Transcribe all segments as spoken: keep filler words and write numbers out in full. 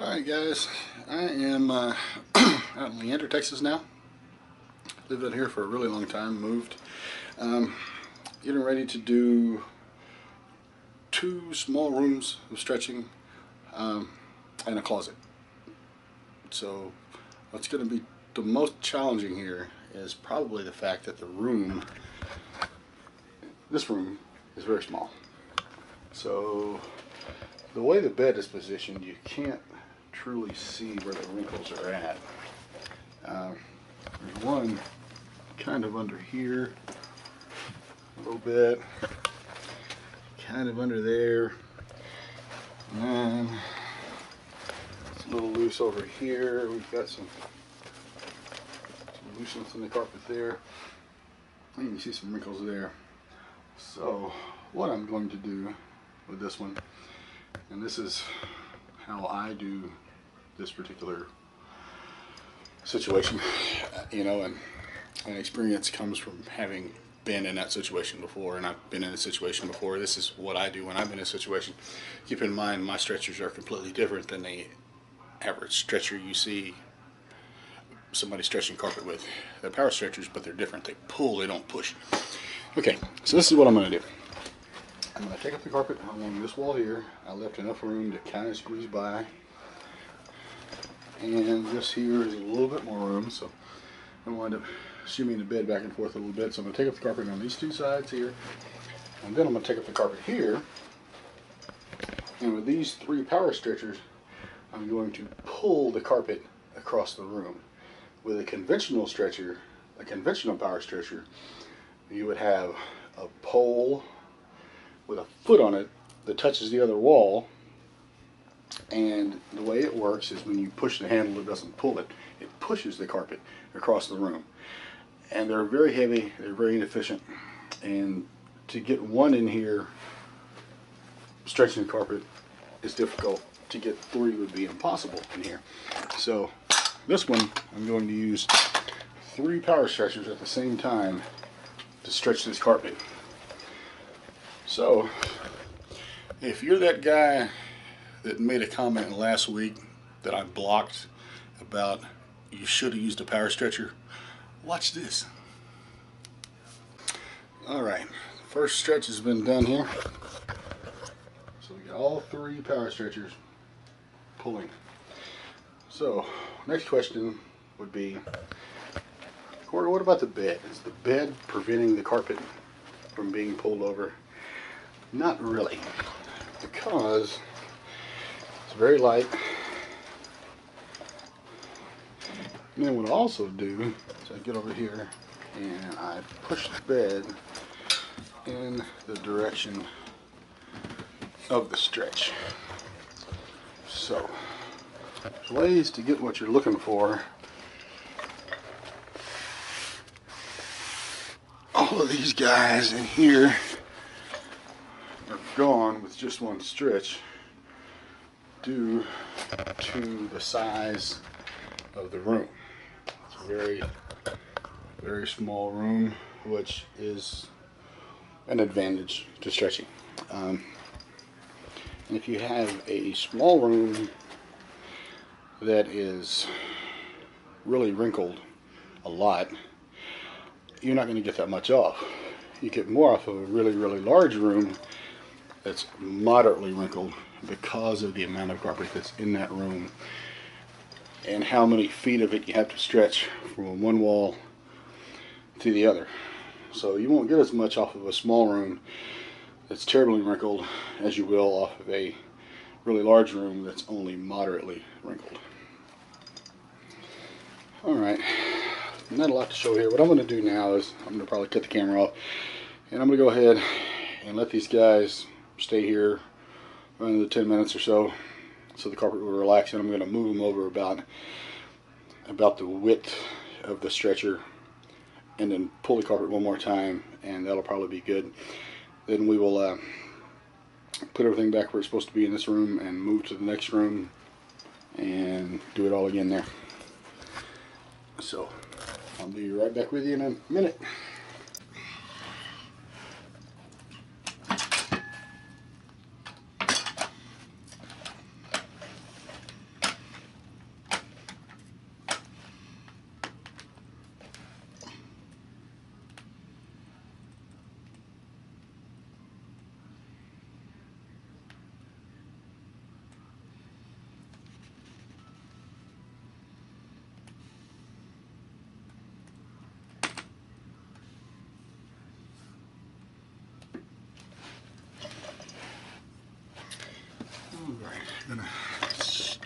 Alright guys, I am uh, out in Leander, Texas now. Lived out here for a really long time, moved. Um, getting ready to do two small rooms of stretching um, and a closet. So what's going to be the most challenging here is probably the fact that the room, this room, is very small. So the way the bed is positioned, you can't truly see where the wrinkles are at. Um, there's one kind of under here, a little bit, kind of under there, and it's a little loose over here. We've got some, some looseness in the carpet there. You can see some wrinkles there. So what I'm going to do with this one, and this is how I do this particular situation, you know, and an experience comes from having been in that situation before, and I've been in a situation before. This is what I do when I'm in a situation. Keep in mind, my stretchers are completely different than the average stretcher you see somebody stretching carpet with. They're power stretchers, but they're different. They pull, they don't push. Okay, so this is what I'm going to do. I'm going to take up the carpet along this wall here. I left enough room to kind of squeeze by. And this here is a little bit more room, so I'm going to wind up shimmying the bed back and forth a little bit. So I'm going to take up the carpet on these two sides here. And then I'm going to take up the carpet here. And with these three power stretchers, I'm going to pull the carpet across the room. With a conventional stretcher, a conventional power stretcher, you would have a pole with a foot on it that touches the other wall, and the way it works is when you push the handle, it doesn't pull it, it pushes the carpet across the room. And they're very heavy, they're very inefficient, and to get one in here stretching the carpet is difficult. To get three would be impossible in here. So this one, I'm going to use three power stretchers at the same time to stretch this carpet. So, if you're that guy that made a comment last week that I blocked about you should have used a power stretcher, watch this. Alright, first stretch has been done here. So we got all three power stretchers pulling. So, next question would be, Corey, what about the bed? Is the bed preventing the carpet from being pulled over? Not really, because it's very light. And then what I also do is I get over here and I push the bed in the direction of the stretch. So there's ways to get what you're looking for. All of these guys in here gone with just one stretch due to the size of the room. It's a very, very small room, which is an advantage to stretching. Um, and if you have a small room that is really wrinkled a lot, you're not going to get that much off. You get more off of a really, really large room that's moderately wrinkled because of the amount of carpet that's in that room and how many feet of it you have to stretch from one wall to the other. So you won't get as much off of a small room that's terribly wrinkled as you will off of a really large room that's only moderately wrinkled. Alright, not a lot to show here. What I'm going to do now is I'm going to probably cut the camera off, and I'm going to go ahead and let these guys stay here another ten minutes or so, so the carpet will relax, and I'm going to move them over about about the width of the stretcher and then pull the carpet one more time, and that'll probably be good. Then we will uh, put everything back where it's supposed to be in this room and move to the next room and do it all again there. So I'll be right back with you in a minute.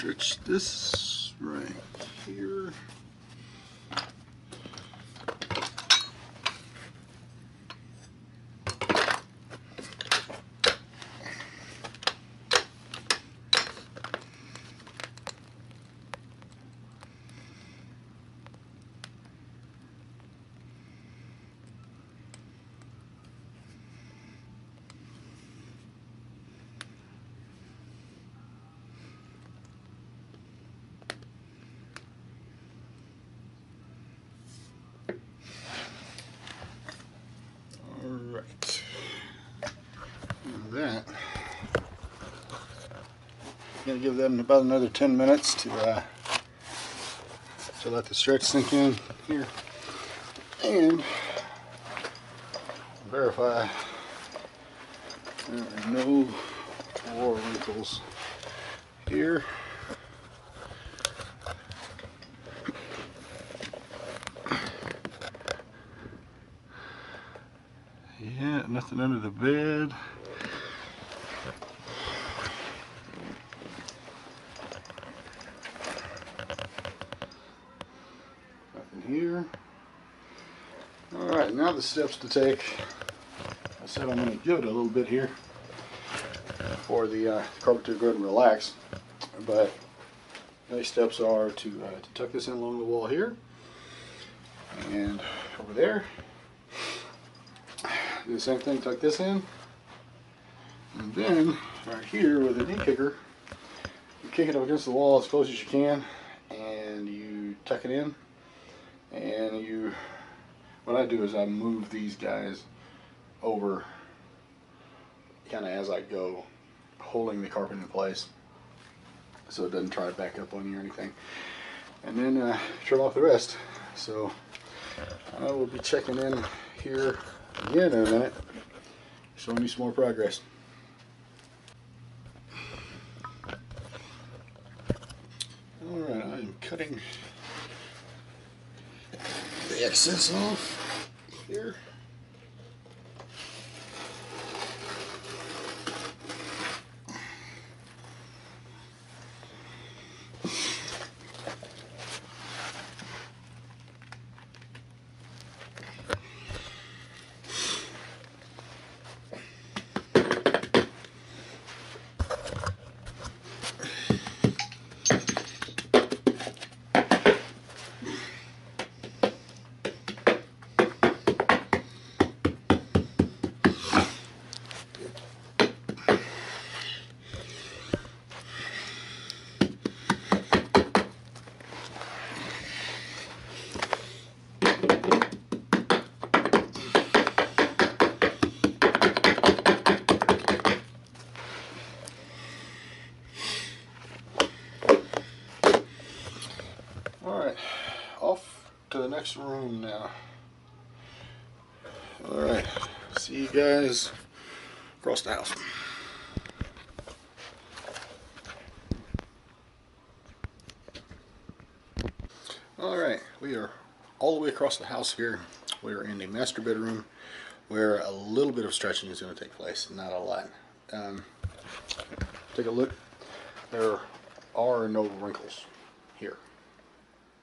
stretch this right here. Gonna give them about another ten minutes to uh, to let the stretch sink in here and verify there are no more wrinkles here. Yeah, nothing under the bed. Now the steps to take. I said I'm going to give it a little bit here for the uh, carpet to go and relax, but the steps are to, uh, to tuck this in along the wall here and over there. Do the same thing, tuck this in, and then right here with a knee kicker, you kick it up against the wall as close as you can, and you tuck it in, and you. What I do is I move these guys over kind of as I go, holding the carpet in place so it doesn't try to back up on you or anything. And then uh, trim off the rest. So I will be checking in here again in a minute, showing you some more progress. Alright, I am cutting the excess off here. Next room now. Alright, see you guys across the house. Alright, we are all the way across the house here. We are in the master bedroom where a little bit of stretching is going to take place, not a lot. Um, take a look. There are no wrinkles here.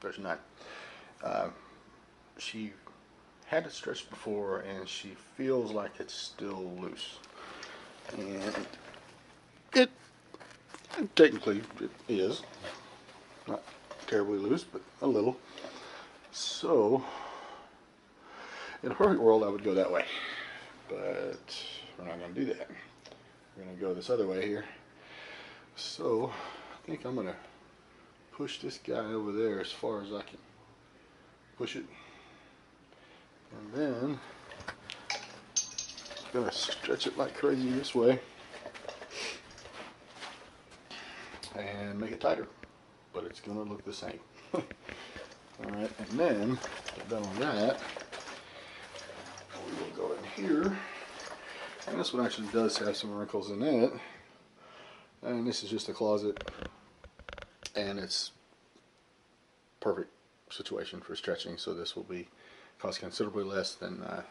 There's none. Uh, she had it stretched before and she feels like it's still loose, and it, it technically it is not terribly loose, but a little. So in a perfect world I would go that way, but we're not going to do that. We're going to go this other way here. So I think I'm going to push this guy over there as far as I can push it, and then I'm gonna stretch it like crazy this way and make it tighter, but it's gonna look the same. Alright, and then get done on that, we will go in here, and this one actually does have some wrinkles in it, and this is just a closet, and it's perfect situation for stretching, so this will be cost considerably less than uh,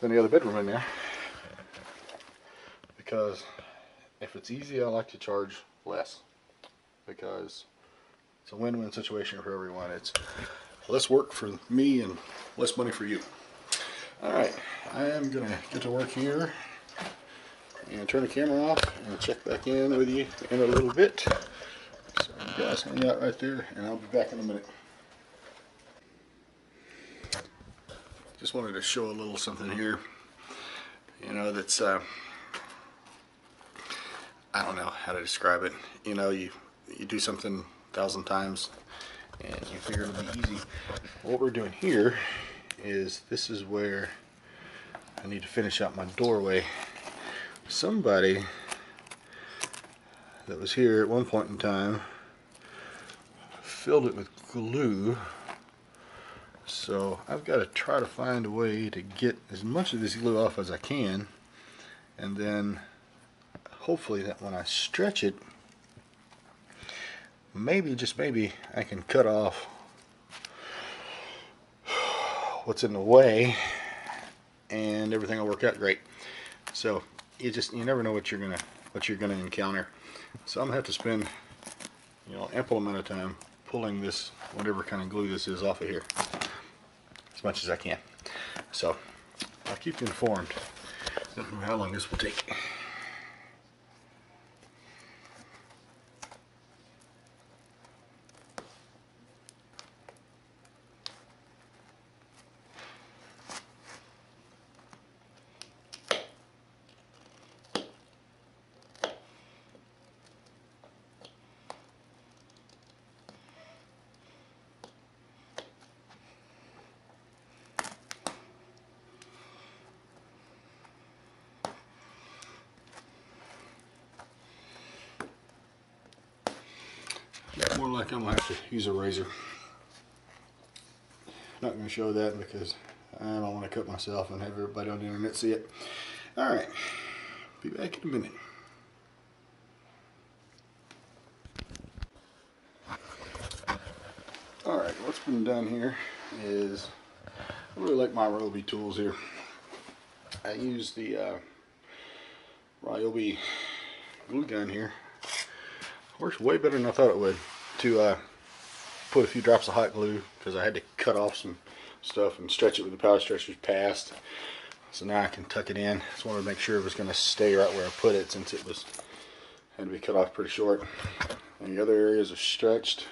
than the other bedroom in there, because if it's easy I like to charge less. because it's a win-win situation for everyone. It's less work for me and less money for you. All right, I am going to get to work here and turn the camera off and check back in with you in a little bit. So you guys hang out right there, and I'll be back in a minute. Just wanted to show a little something here, you know, that's, uh, I don't know how to describe it. You know, you, you do something a thousand times and you figure it'll be easy. What we're doing here is, this is where I need to finish out my doorway. Somebody that was here at one point in time filled it with glue. So I've got to try to find a way to get as much of this glue off as I can, and then hopefully that when I stretch it, maybe, just maybe, I can cut off what's in the way and everything will work out great. So you just, you never know what you're gonna what you're gonna encounter. So I'm gonna have to spend, you know, ample amount of time pulling this, whatever kind of glue this is, off of here as much as I can. So I'll keep you informed. I don't know how long this will take. More like I'm gonna have to use a razor. Not gonna show that because I don't want to cut myself and have everybody on the internet see it. All right, be back in a minute. All right, what's been done here is, I really like my Ryobi tools here. I use the uh, Ryobi glue gun here. Works way better than I thought it would. To uh, put a few drops of hot glue, because I had to cut off some stuff and stretch it with the power stretchers past. So now I can tuck it in. Just wanted to make sure it was going to stay right where I put it, since it was had to be cut off pretty short. And the other areas are stretched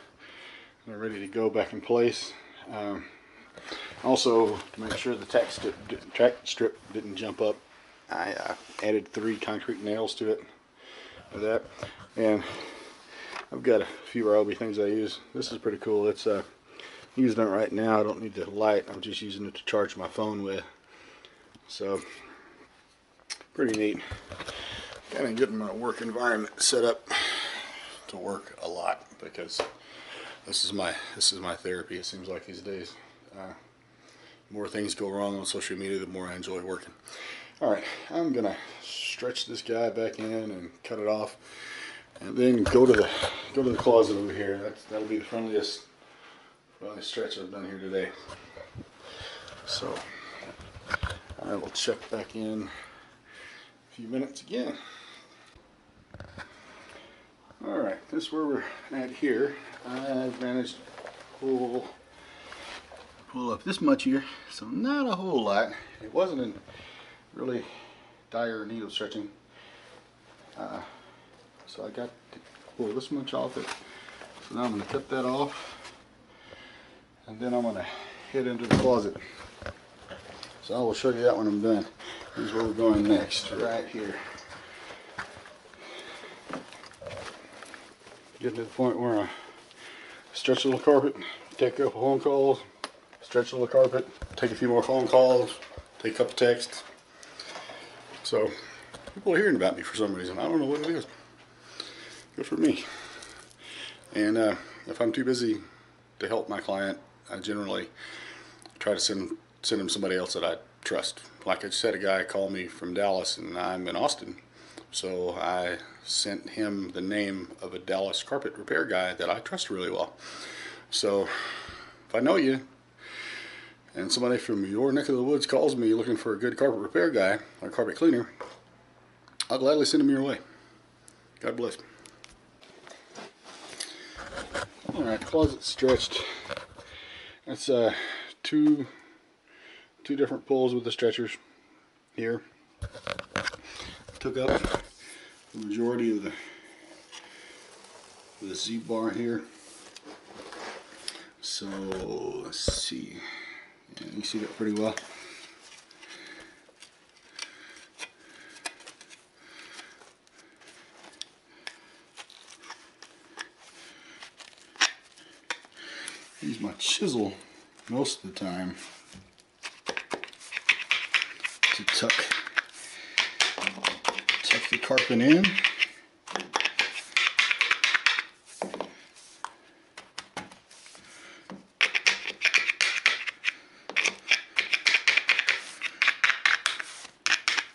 and they're ready to go back in place. Um, also, to make sure the tack strip, track strip didn't jump up, I uh, added three concrete nails to it for that. And I've got a few Ryobi things I use. This is pretty cool. It's uh, using it right now. I don't need the light. I'm just using it to charge my phone with. So, pretty neat. Kind of getting my work environment set up to work a lot, because this is my this is my therapy. It seems like these days, uh, the more things go wrong on social media, the more I enjoy working. All right, I'm gonna stretch this guy back in and cut it off. And then go to the go to the closet over here. That's, that'll be the friendliest, friendliest stretch I've done here today. So I will check back in a few minutes again. All right, this is where we're at here. I've managed to pull pull up this much here, so not a whole lot. It wasn't in really dire need of stretching. Uh, So I got to pull this much off it. So now I'm going to cut that off, and then I'm going to head into the closet. So I will show you that when I'm done. Here's where we're going next, right here. Getting to the point where I stretch a little carpet, take a couple phone calls, stretch a little carpet, take a few more phone calls, take a couple texts. So people are hearing about me for some reason. I don't know what it is. Good for me. And uh, if I'm too busy to help my client, I generally try to send send him somebody else that I trust. Like I just had a guy call me from Dallas, and I'm in Austin, so I sent him the name of a Dallas carpet repair guy that I trust really well. So if I know you, and somebody from your neck of the woods calls me looking for a good carpet repair guy or carpet cleaner, I'll gladly send him your way. God bless. All right, closet stretched. That's uh, two two different pulls with the stretchers here. Took up the majority of the the Z bar here. So let's see. Yeah, you see that pretty well. Use my chisel most of the time to tuck, tuck the carpet in.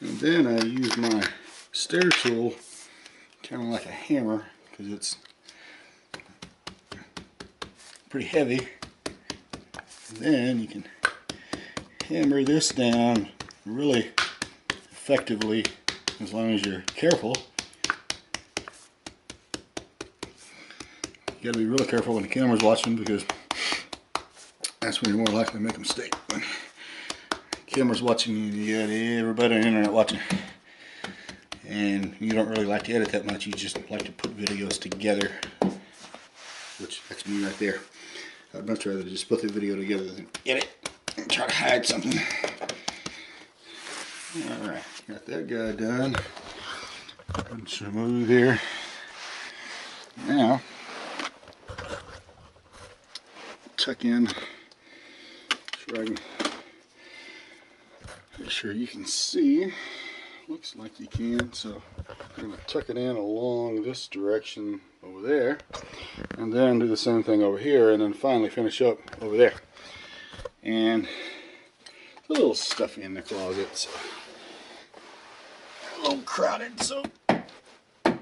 And then I use my stair tool kind of like a hammer because it's pretty heavy. And then you can hammer this down really effectively as long as you're careful. You gotta be really careful when the camera's watching because that's when you're more likely to make a mistake. When the camera's watching you, you got everybody on the internet watching. And you don't really like to edit that much, you just like to put videos together. Which that's me right there. I'd much rather just put the video together than edit and try to hide something. Alright, got that guy done. Good smooth here. Now, tuck in. So I can make sure you can see. Looks like you can, so I'm going to tuck it in along this direction over there, and then do the same thing over here, and then finally finish up over there. And it's a little stuffy in the closet, so a little crowded, so a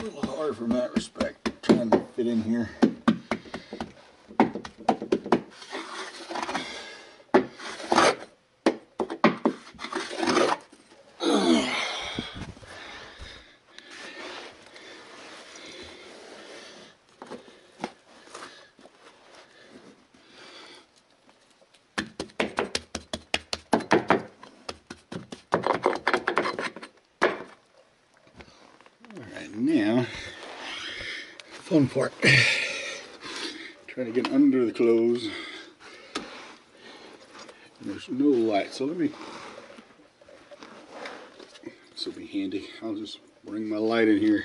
little hard from that respect, trying to fit in here. Fun part. Trying to get under the clothes. There's no light, so let me. This will be handy. I'll just bring my light in here.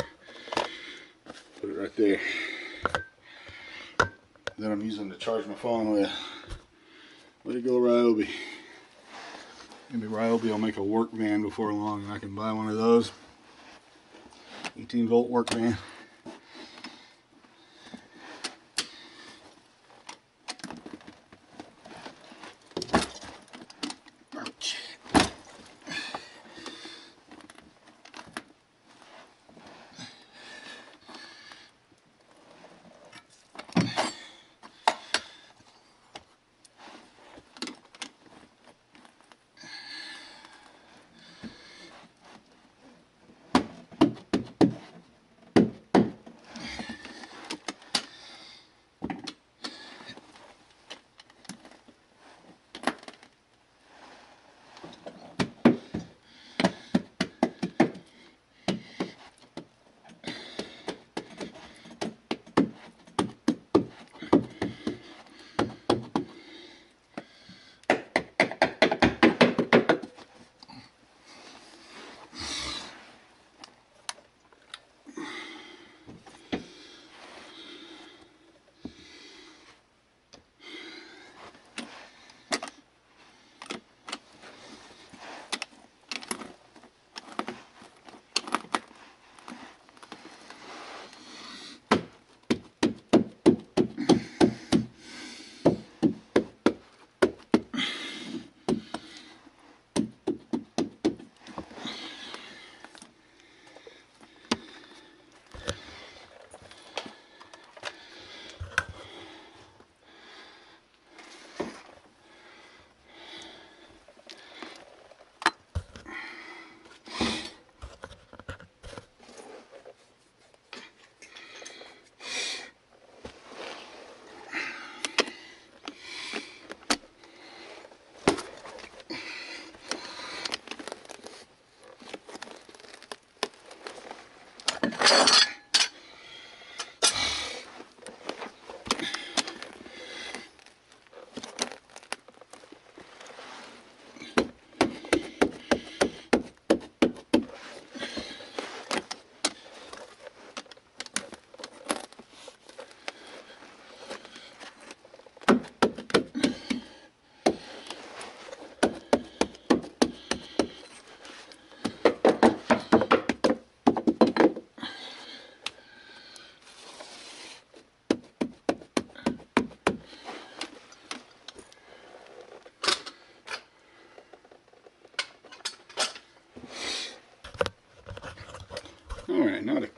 Put it right there. Then I'm using to charge my phone with. Way to go, Ryobi. Maybe Ryobi will make a work van before long, and I can buy one of those. eighteen volt work van.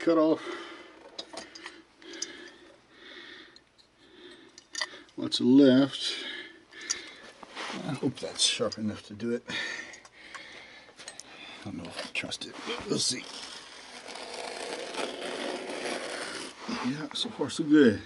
cut off. What's left. I hope that's sharp enough to do it. I don't know if I trust it, but we'll see. Yeah, so far so good.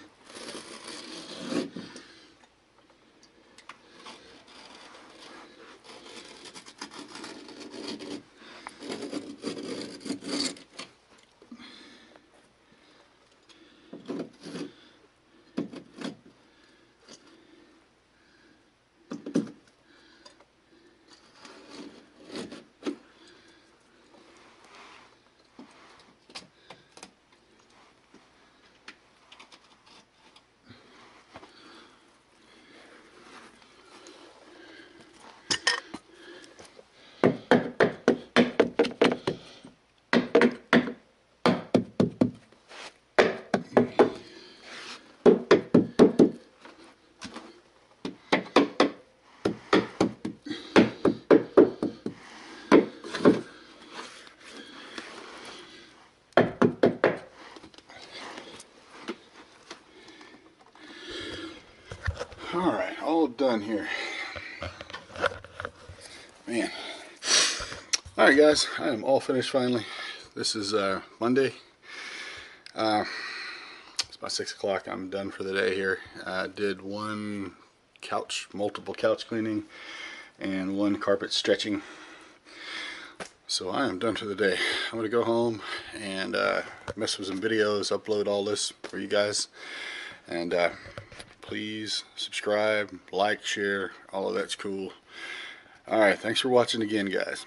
Alright, all done here. Man. Alright guys, I am all finished finally. This is uh, Monday. Uh, it's about six o'clock. I'm done for the day here. I did one couch, multiple couch cleaning, and one carpet stretching. So I am done for the day. I'm going to go home and uh, mess with some videos, upload all this for you guys. And uh, please subscribe, like, share, all of that's cool. All right, thanks for watching again, guys.